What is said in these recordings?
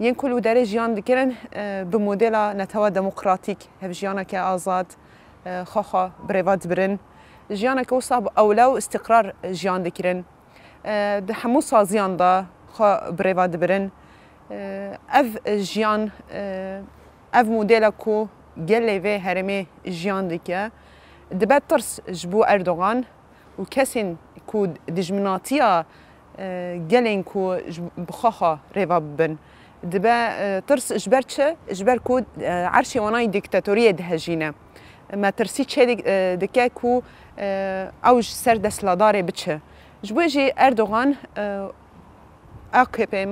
Yên ku li derê jiyan dikirin bi modela netewa demokratîk, hev jiyaneke azad, xwe xwe birêva dibirin. Jiyaneke wisa bi ewle û istiqrar jiyan dikirin. Di hemû saziyan de xwe birêva dibirin. Ev jiyan ev modela ku gelê vê herêmê jiyan dike dibe tirs ji bo Erdogan û kesên ku dijminatiya gelên ku bi xwe xwe rêva bibin dibe tirs ji ber çi ji ber ku erşê wanayê dîktatoriyê dihejîne me tirsî çê dike ku ew ji ser destladarê biçi ji bo jî Erdogan AKP,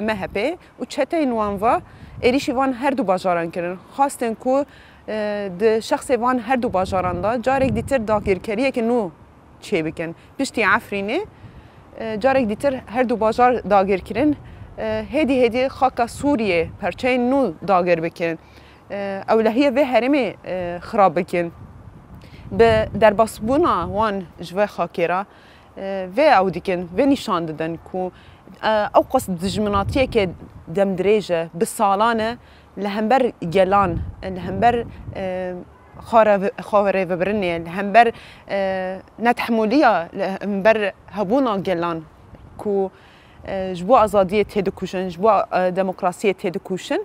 MHP û çeteyên wan ve êrişî van her du bajaran kirin. Xwestin ku di şexsê van her du bajaran da carek dîtir dagirkeriyeke nû çê bikin. Piştî Efrînê carek dîtir her du bajar dagir kirin. Hêdî hêdî xaka Sûriyê perçeyên nû dagir bikin. Ewlehiyê vê herêmê xirab bikin. Bi derbasbûna wan ji vê xakê re vê ew dikin, vê nîşan didin ku ew qas dijminatiyeke demdirêje bi salan e li hember gelan, li hember xwarêvebirinê, li hember netehmûliya, li hember hebûna gelan ku ji bo azadiyê tê dikûşin, ji bo demokrasiyê tê dikûşin.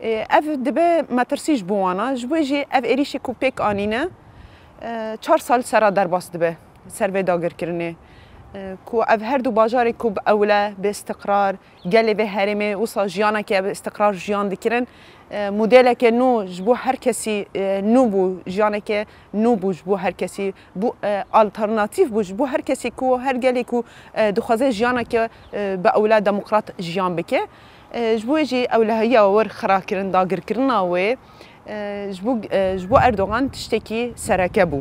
Ev dibe metirsî ji bo wana, ji bo jî ev êrişê ku pêk anîne çar sal sera derbas dibe ser vê dagirkirinê. Ku ev her du bajarê ku bi ewle, bi istiqrar, gelê vê herêmê wisa jiyaneke bi istiqrar jiyan dikirin, modeleke nû ji bo her kesî nû bû, jiyaneke nû bû ji bo her kesî, bu alternatîv bû ji bo her kesî ku her gelê ku dixwaze jiyaneke bi ewle demokrat jiyan bike. Ji bo jî ewlehiya wer xirakirin, dagirkirina wê ji bo Erdogan tiştekî sereke bû.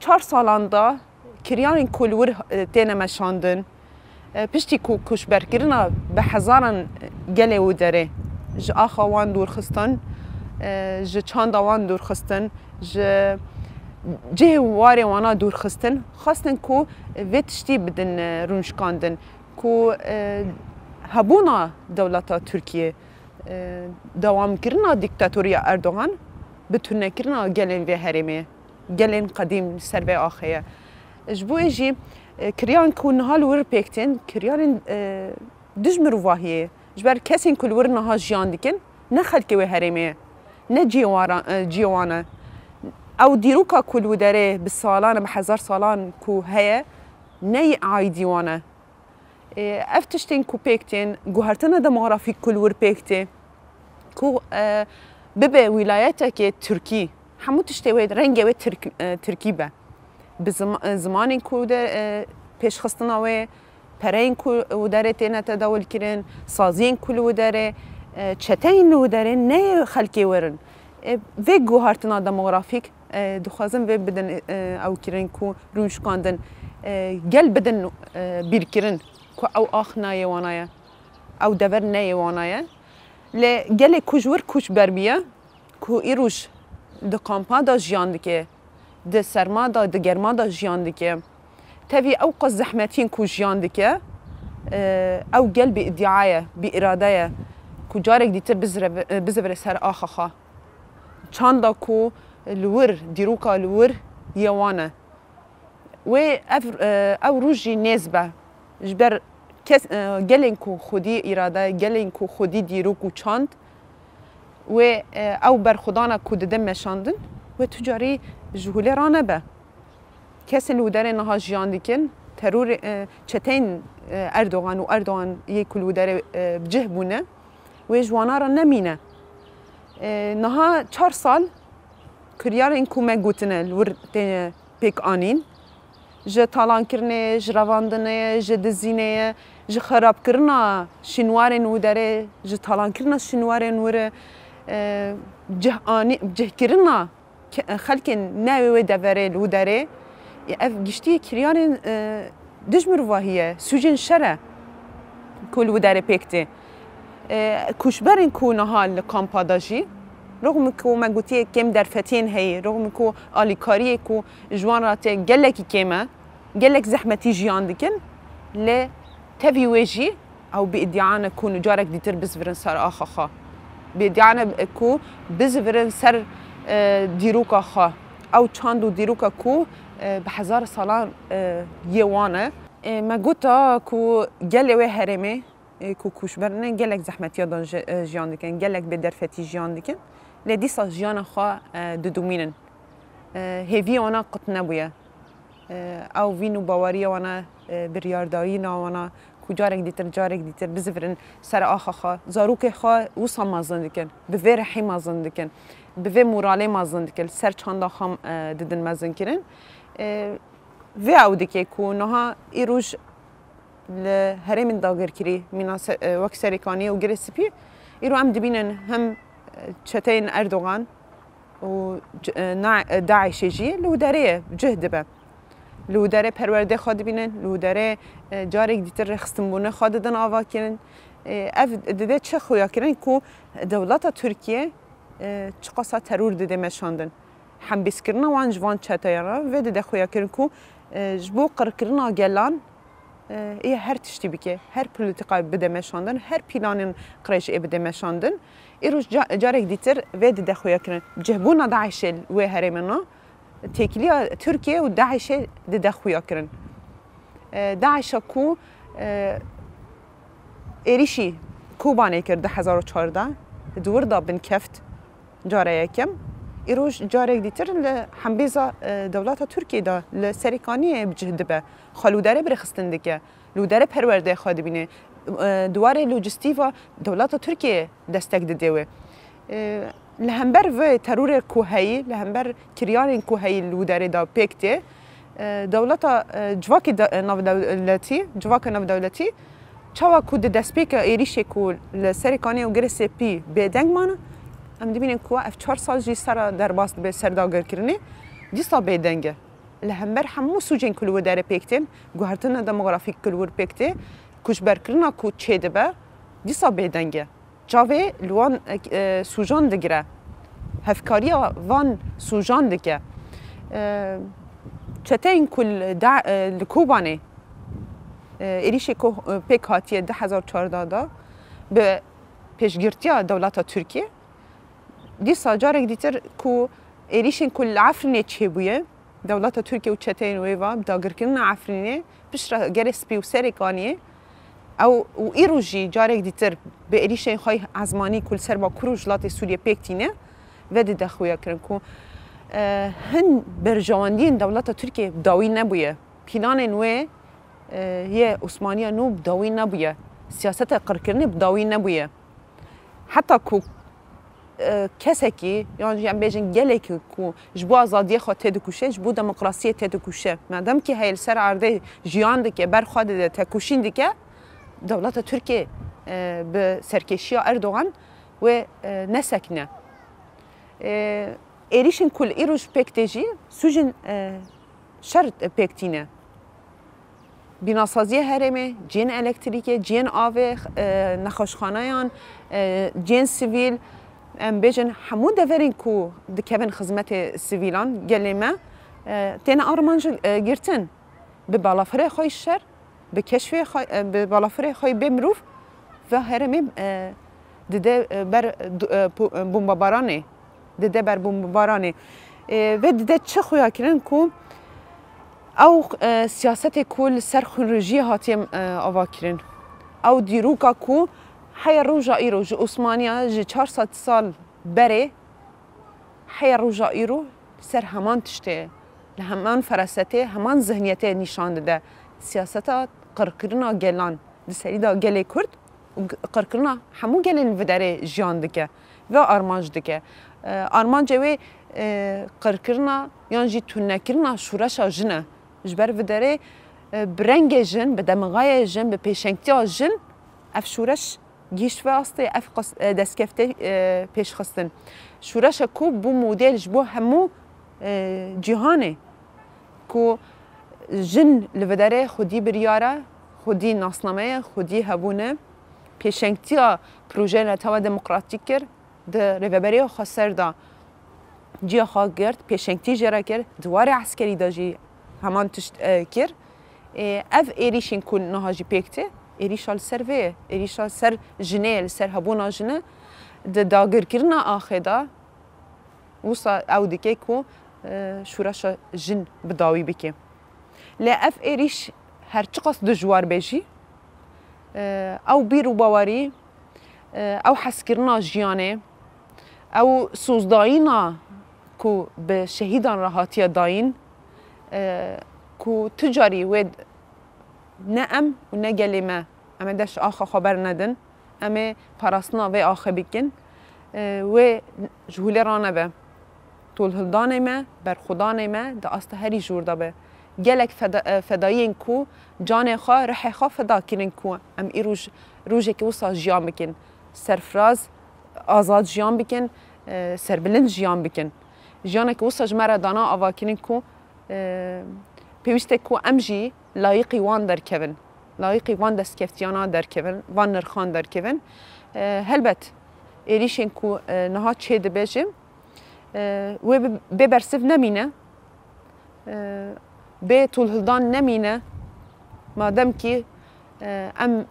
Çar salan da kiryarên ku li wir têne meşandin, piştî ku kuşberkirina bi hezaran gelê wê derê ji axa wan dûrxistin, ji çanda wan dûrxistin, ji cihê warê wana dûrxistin, xwestin ku vê tiştî bidin rûnişkandin ku hebûna dewleta Tirkiyeyê, dewamkirina dîktatoriya Erdogan bi tûnekirina gelên vê herêmê, gelên qedîm ser vê axê ye. Ji bo jî kiryarên ku niha li wir pêktin, kiryarên dijmin rovahiyê ye. Ji ber kesên ku li wir niha jiyan dikin, ne xelkê wê herêmê ye, ne ciyê wan e. Ew dîroka ku li wir derê bi salan bi hezar salan ku heye, ne yê aîdî wan e. Ev tiştên ku pêktin, guhertina demografîk ku li wir pêktê, ku bibe wîlayetekê Tirkî, hemû tiştê wê rengê wê Tirkî be. Bi zimanên ku pêşxistina wê, pereyên ku li derê têne tedewilkirin, saziyên ku li wir derê, çeteyên li wir derê ne yê xelkê wir in. Vê guhartina demografîk dixwazin vê bidin ew kirin ku rûnişkandin, gel bidin bîrkirin ku ew ax nayê wana ye, ew dever neyê wana ye. Lê gelê ku ji wir kûçber bîye, ku îroj di kampa da jiyan dike, di serma da, di germa da jiyan dike. Tevî ew qas zehmetîn ku jiyan dike, ew gel bi iddia ye, bi irade ye, ku carek dîtir bizivire ser axa xwe. Çanda ku li wir, dîroka li wir yê wan e. Wê ew rûj jî nêz be, ji ber gelên ku xwedî îrade, gelên ku xwedî dîrok û çand, wê ew berxwedana ku didin meşandin, wê tu carî ji holê re nebe. Kesên li wir derê niha jiyan dikin, terorê çeteyên Erdogan û Erdoganiyê ku li wir derê bi cih bûne, wê ji wana re nemîne. Niha çar sal kiryarên ku me gotine li wir têne pêk anîn, ji talankirinê, ji revandinê, ji dizînê, ji xerabkirina şînwarên li wir derê, ji talankirina şînwarên li wir. جه كرنا خلكن ناوي دفري الوداري قشتي كريان دجمر واهية سجن شرع كل وداري بيكتي كشبرن كونها الكامبا داجي رغم كو ما قلتي كم درفتين هي رغم كو اليكاري كو جوان راتي قالك كيما قالك زحمه تيجي عندك لا تبي واجي او بادعانا كون جارك دي تربس فرنسار اخا خا بادعانا كو بز فرنسار ديروكا خا او تشاندو ديروكا كو بحزار صلاه يوانا ما قلتا كو قال وي هرمي كو كوشبرن قالك زحمه تيجي عندك قالك بدرفتي تيجي عندك لا دي صار جيانا خا دومينن هيفي وانا قطنا بويا او فينو باوريا وانا بريارداينا وانا كجارك ديتر جارك ديتر بزفرن سر اخا خا زاروكي خا وصا مازندكن بفي رحي مازندكن بفي مورالي مازندكن سر چاندا خام ددن مازندكن في عودكي كونها ايروج لهرمن داغر كري من وقت سريكانية وغير سبي ايرو ام دبينن هم شتين أردوغان وداعش يجي لودارية جهد به لودارية پرورده خاد بینن لودارية جارك دیتر رخصتن بونه خاد دن آوا کرن اف دده چه خویا کرن که دولت ترکیه چقصا ترور دده مشاندن حمبیس کرنا وان جوان چتایرا و دده خویا کرن که جبو قر کرنا گلان ای هر تشتی بکه هر پولیتیکای بده مشاندن هر پیلانین قریش ای بده مشاندن ایروش جارک دیتر و دده خویا کرن جهبونا داعشل و هرمنا تكلية تركيا وداعش ددخويا كرن داعش كو إريشي كوباني كرد 2014 دوردا بن كفت جاريا كم إروج جاريا ديتر لحمبيزة دولة تركيا دا لسريكانية بجهد به خلو داري برخستندك لو داري بهرورده خاد بيني دواري لوجستيفا دولة تركيا دستك ددوي لهمبر في ترور كوهي لهمبر كريان كوهي الوداري دا بيكتي دولتا جواكي ناف دولتي جواكي ناف دولتي تشاوا كود دسبيكا ايريشي كول لسريكاني وغير سي بي بيدنج مانا ام دبينن كو اف 4 سال جي سرا درباست بي سردا غيركرني دي سا بيدنج لهمبر حمو سوجين كل وداري بيكتين غهرتنا ديموغرافيك كل ور بيكتي كوجبر كرنا كو تشيدبا دي سا بيدنج جاوه لوان سوجان دگره هفکاریا وان سوجان دگه چطه این کل لکوبانه ایریشی که پیک هاتیه 2014 دا به پیشگیرتیا دولتا ترکیه دیسا جارک دیتر که ایریشی کل عفرینه چه بویه دولتا ترکیه و چطه این ویوه داگر کرنه عفرینه پشرا گره سپی و سرکانیه او ایروژی جارک دیتر به ایریشین خای عزمانی کل سر با کروجلات سوریه پیکتینه و دیده خویا کرن که هن برجواندین دولت ترکیه بداوی نبویه پیلان نوی یه عثمانیه نو بداوی نبویه سیاست قرکرنی بداوی نبویه حتی که کسی که یعنی ام بیجن گلی که جبو آزادیه خواه تدکوشه جبو دموقراسیه تدکوشه مادم که هیل سر عرده جیانده که برخواه ده تکوشینده که دولت ترکیه به سرکشی اردوغان و نسکنه ایریشن کل ایروش پکتجی سوژن شرط پکتینه بیناسازی هرمه جن الکتریکه جن آوه نخوشخانهان جن سیویل ام بجن همو دورین کو دکبن خدمت سیویلان گلیمه تن آرمانج گرتن به بالافره خوی شر به کشف به بالافره خوی بمروف و هرمی دده بر بمبارانه دده بر بمبارانه و دده چه خویا کرن کو او سیاست کل سرخونروژی هاتیم آوا کرن او دیروکا کو حی روژا ایرو ج عثمانیا ج 400 سال بره حی روژا ایرو سر همان تشته همان فراسته همان ذهنیت نشان ده سیاست قرکرنا گلان دسریدا گله کرد قرکرنا همون گلین وداره جیان دکه و آرمانج دکه آرمانج وی قرکرنا یانجی تونکرنا شورشا جنه جبر وداره برنگ جن به دمغای جن به پیشنگتیا جن اف شورش گیش واسطه افقس دستکفته پیش خستن شورش کو بو مدلش بو همو جهانه کو جن لوداره خودی بریاره خودی ناسنامه خودی هبونه پیشنگتیا پروژه نتاوا دموکراتیک کرد در رهبری خسر دا جیا خواهد کرد پیشنگتی جرا کرد دوار عسکری داجی همان تشت کرد اف ایریشین کن نهاجی پیکته ایریشال سر وی ایریشال سر جنیل سر هبونا جنه د داغر کردن آخدا وصل عودیکه کو شورش جن بداوی بکه لأف إيريش هرتقص دجوار بيجي أو بيرو باوري أو حسكرنا جياني أو سوز داينا كو بشهيدان رهاتيا داين كو تجاري ود نأم ونجلي ما أما داش آخا خبر ندن أما فراسنا وي آخا بكن و جهولي رانا با طول هلداني ما برخوداني ما دا أستهري جور دا با گلک فدایین کو جان خواه رح خواه فدا کنن کو ام ای روژه که وصا جیان بکن سرفراز آزاد جیان بکن سربلند جیان بکن جیانه که وصا جمره دانا آوا کنن کو پیوسته کو ام جی لایقی وان در کون لایقی وان دستکفتیانا در کون وان نرخان در کون هلبت ایریشین کو نها چه ده بیجم و ببرسف نمینه به طول هلدان نمینه مادم که ام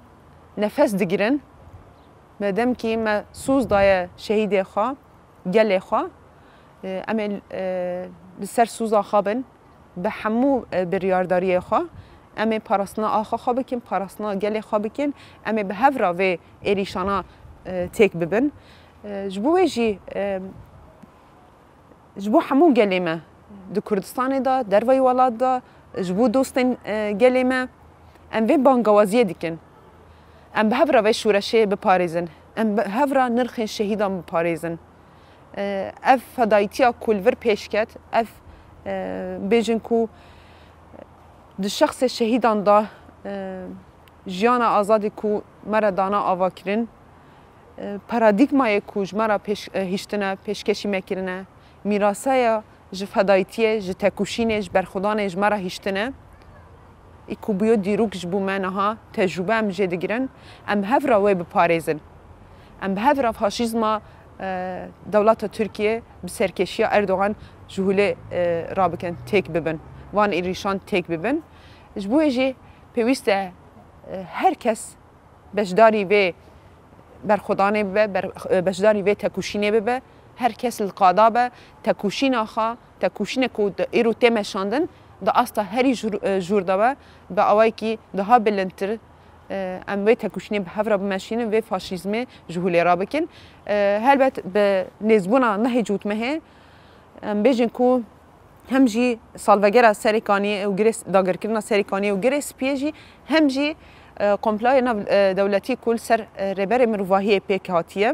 نفس دگرن مادم که ما سوز دای شهید خواه گل خواه ام لسر سوز آخابن به همو بریارداری خواه ام پاراسنا آخا خواه بکن پاراسنا گل خواه بکن ام به هفرا و ایریشانا تیک ببن جبوه جی جبو همو گلی ما د کردستان دا دروی ولاد دا جبو دوستن گلی ما ام وی بانگوازیه دیکن ام به هفرا وی شورشه بپاریزن ام به هفرا نرخ شهیدان بپاریزن اف فدایتیا کلور پیشکت اف بیجن کو د شخص شهیدان دا جیان آزادی کو مرا دانا آوا کرن پارادیگمای کو جمرا هشتنه پیشکشی مکرنه میراسایا ج فدایتیه ج تکوشینه ج برخودانه ج مرا هشتنه ای کو بیو دیروک ج بومنها تجربه ام جدی گرن ام هفرا وی بپاریزن ام هفرا فاشیزما دولت ترکیه به سرکشی اردوغان جهوله رابکن تک ببن وان ایریشان تک ببن ج بو جی پیوسته هر کس بشداری به برخودانه به بشداری به تکوشینه به هر کس القادابه تکوشین آخا تکوشین کو ایرو تمشاندن دا اصلا هری جور دبه با اوای کی دها بلندتر ام وی تکوشینی به هفرا بمشین وی فاشیزمه جهولی را بکن هلبت به نزبونا نهی جوت مه ام بیجن کو هم جی سالوگرا سریکانی و گریس داگر کردن سریکانی و گریس پیجی هم جی کمپلای دولتی کل سر ربر مرواهی پیکاتیه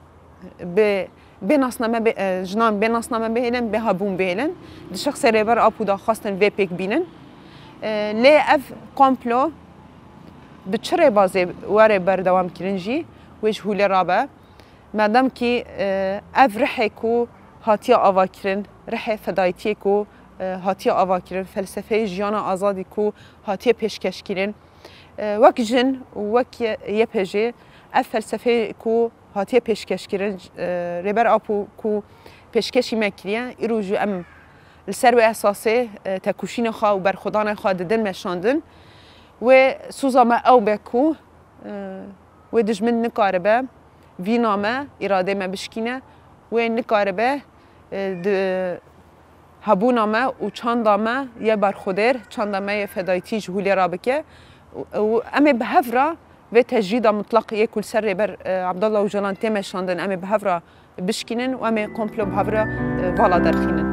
به ناسنامه جنان به ناسنامه بهلن به هبون بهلن شخص ربر آپودا خواستن وی پیک بینن لی اف کمپلو به چره بازه وره بردوام کرنجی ویج هوله رابه مادم که اف رحه کو هاتیه آوا کرن رحه فدایتیه کو هاتیه آوا کرن فلسفه جیان آزادی کو هاتیه پیشکش کرن وک جن وک یپجه اف فلسفه کو هاتیه پیشکش کردن ربر آپو کو پیشکشی مکریه ایروجو ام لسر و اساسه تکوشین خواه و برخودان خواه ددن مشاندن و سوزا ما او بکو و دجمن نکاربه وینا ما اراده ما بشکینه و نکاربه هبونا ما و چاندا ما یه برخودر چاندا ما یه فدایتی جهولی رابکه و اما به هفرا ve tecrüda mutlak yekul serre ber Abdullah Öcalan temeşlandın eme bhavra bişkinin ve eme komplo bhavra vala derhinin.